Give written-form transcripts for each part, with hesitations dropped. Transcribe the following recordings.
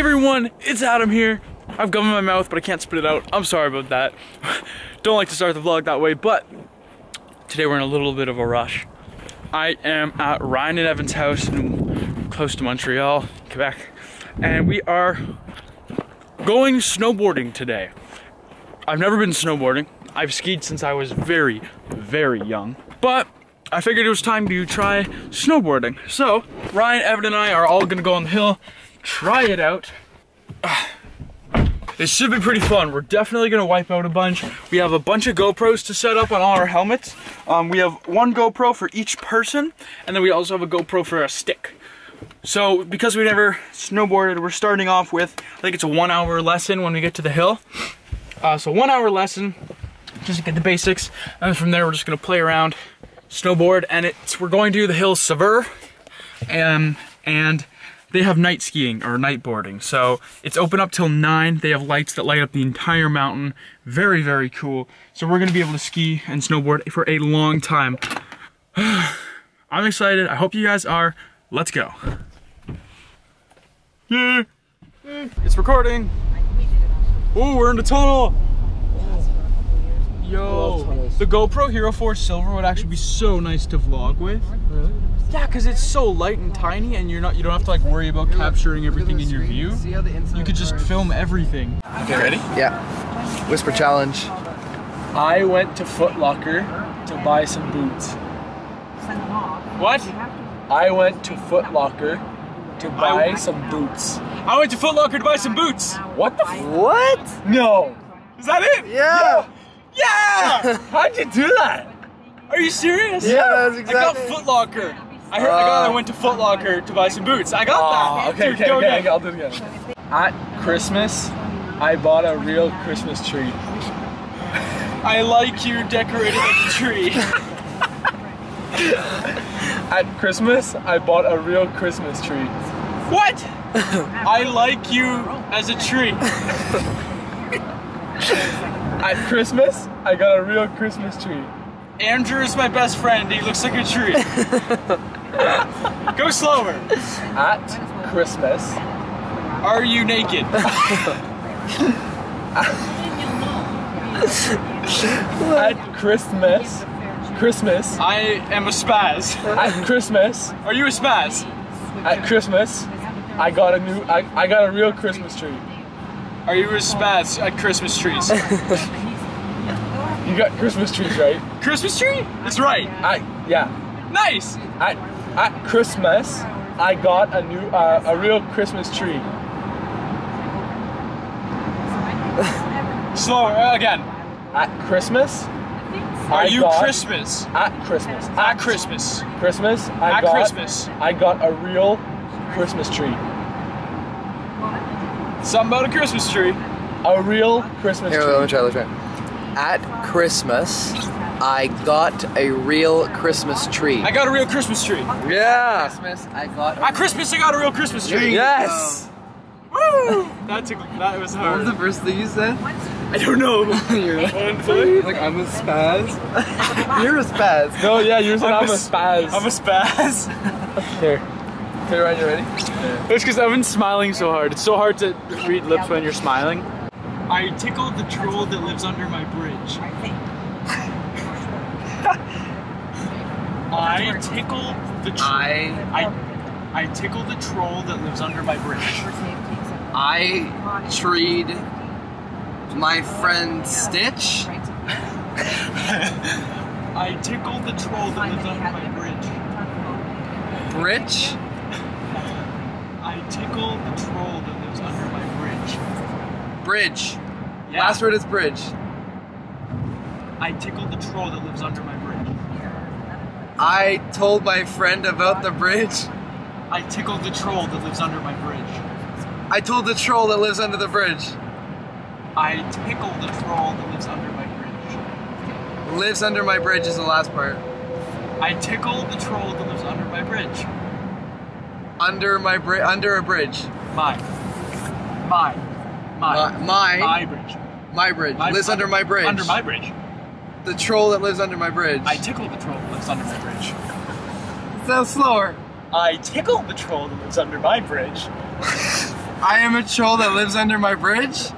Hey everyone, it's Adam here. I've gum in my mouth, but I can't spit it out. I'm sorry about that. Don't like to start the vlog that way, but today we're in a little bit of a rush. I am at Ryan and Evan's house, close to Montreal, Quebec, and we are going snowboarding today. I've never been snowboarding. I've skied since I was very, very young, but I figured it was time to try snowboarding. So Ryan, Evan, and I are all gonna go on the hill, try it out. This should be pretty fun. We're definitely gonna wipe out a bunch. We have a bunch of GoPros to set up on all our helmets. We have one GoPro for each person, and then we also have a GoPro for a stick. So because we never snowboarded, we're starting off with, I think it's a 1 hour lesson when we get to the hill. So 1 hour lesson, just to get the basics, and from there we're just gonna play around, snowboard, and we're going to the hill Saint-Sauveur, and they have night skiing or night boarding. So it's open up till 9. They have lights that light up the entire mountain. Very, very cool. So we're gonna be able to ski and snowboard for a long time. I'm excited. I hope you guys are. Let's go. Yeah. It's recording. Oh, we're in the tunnel. Yo, the GoPro Hero 4 Silver would actually be so nice to vlog with. Really? Yeah, because it's so light and tiny, and you don't have to like worry about capturing everything in your view. You could just film everything. Okay, ready? Yeah. Whisper challenge. I went to Foot Locker to buy some boots. What? I went to Foot Locker to buy some boots. I went to Foot Locker to buy some boots. What the? What? No. Is that it? Yeah. Yeah! How'd you do that? Are you serious? Yeah, that was exactly. I got Foot Locker. I went to Foot Locker to buy some boots. I got that. Okay, dude, okay, I'll do it again. At Christmas, I bought a real Christmas tree. I like you decorated like a tree. At Christmas, I bought a real Christmas tree. What? I like you as a tree. At Christmas, I got a real Christmas tree. Andrew is my best friend. He looks like a tree. Go slower. At Christmas, are you naked? At Christmas, I am a spaz. At Christmas, are you a spaz? At Christmas, I got a new. I got a real Christmas tree. Are you a spaz at Christmas trees? You got Christmas trees, right? Christmas tree? That's right. Yeah. Nice. At Christmas, I got a new a real Christmas tree. Slower again. At Christmas, I got a real Christmas tree. Something about a Christmas tree. A real Christmas tree. Here, let me try. At Christmas, I got a real Christmas tree. I got a real Christmas tree. Yeah. At Christmas, I got a real Christmas tree. Yes. Woo! That was hard. What was the first thing you said? I don't know. You're like, I'm a spaz. You're a spaz. No, yeah, you're saying I'm a spaz. I'm a spaz. Here. Okay, Ryan, you ready? Yeah. It's because Evan's smiling so hard. It's so hard to read lips when you're smiling. I tickled the troll that lives under my bridge. I tickled the troll that lives under my bridge. I treed my friend Stitch. I tickled the troll that lives under my bridge. Bridge? I tickled the troll that lives under my bridge. Bridge. Yeah. Last word is bridge. I tickled the troll that lives under my bridge. I told my friend about the bridge. I tickled the troll that lives under my bridge. I told the troll that lives under the bridge. I tickled the troll that lives under my bridge. Lives under my bridge is the last part. I tickled the troll that lives under my bridge. Under a bridge. My bridge. My bridge. Lives under my bridge. Under my bridge. The troll that lives under my bridge. I tickled the troll that lives under my bridge. Sounds slower. I tickled the troll that lives under my bridge. I am a troll that lives under my bridge.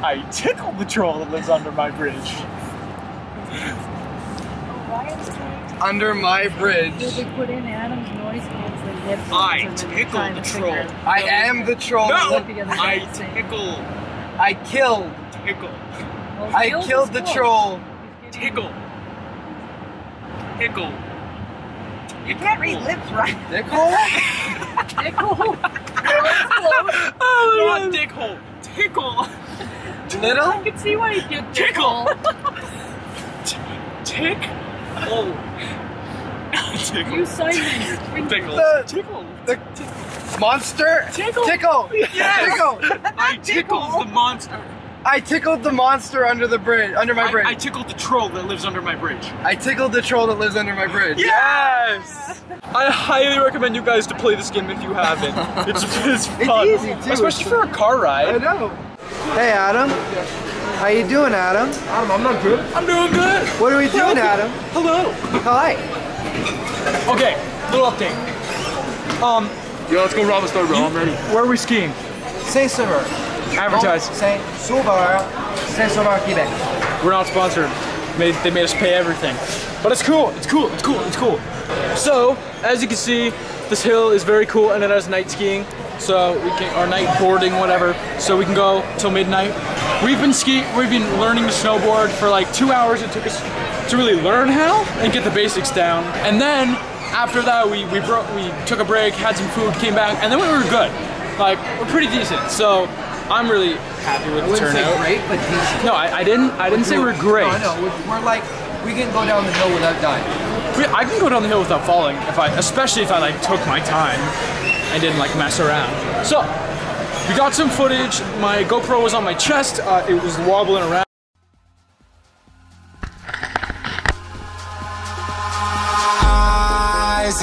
I tickle the troll that lives under my bridge. Under my bridge. I tickle the troll. I am the troll. No! I tickle. I killed. Tickle. I killed the troll. Tickle. Tickle. You can't read lips right. Dickhole? Dickhole? Oh, dickhole. Tickle. Little? I can see why you get tickle. Tick. Oh. Tickle. You signed me. Tickle. Tickle. The monster? Tickle. Tickle. Yes. Tickle. I tickled the monster. I tickled the monster under the bridge, under my bridge. I tickled the troll that lives under my bridge. I tickled the troll that lives under my bridge. Yes! I highly recommend you guys to play this game if you haven't. It's fun. It's easy too. Especially for a car ride. I know. Hey Adam. How you doing, Adam? Adam, I'm not good. I'm doing good. What are we doing, Adam? Hello. Hi. Okay, little update. Yo, let's go rob a store, bro. I'm ready. Where are we skiing? Saint-Sauveur. Advertise. Saint-Sauveur, Saint-Sauveur, Quebec. We're not sponsored. They made us pay everything. But it's cool, it's cool, it's cool, it's cool. So, as you can see, this hill is very cool and it has night skiing. So, we can, or night boarding, whatever. So we can go till midnight. We've been learning to snowboard for like 2 hours. It took us to really learn how and get the basics down. And then, after that, we took a break, had some food, came back, and then we were good. Like, we're pretty decent, so. I'm really happy with the turnout. I wouldn't say great, but decent. No, I didn't say we're great. No, I know. We're like, we can go down the hill without dying. I can go down the hill without falling, especially if I like took my time and didn't like mess around. So, we got some footage. My GoPro was on my chest. It was wobbling around. Eyes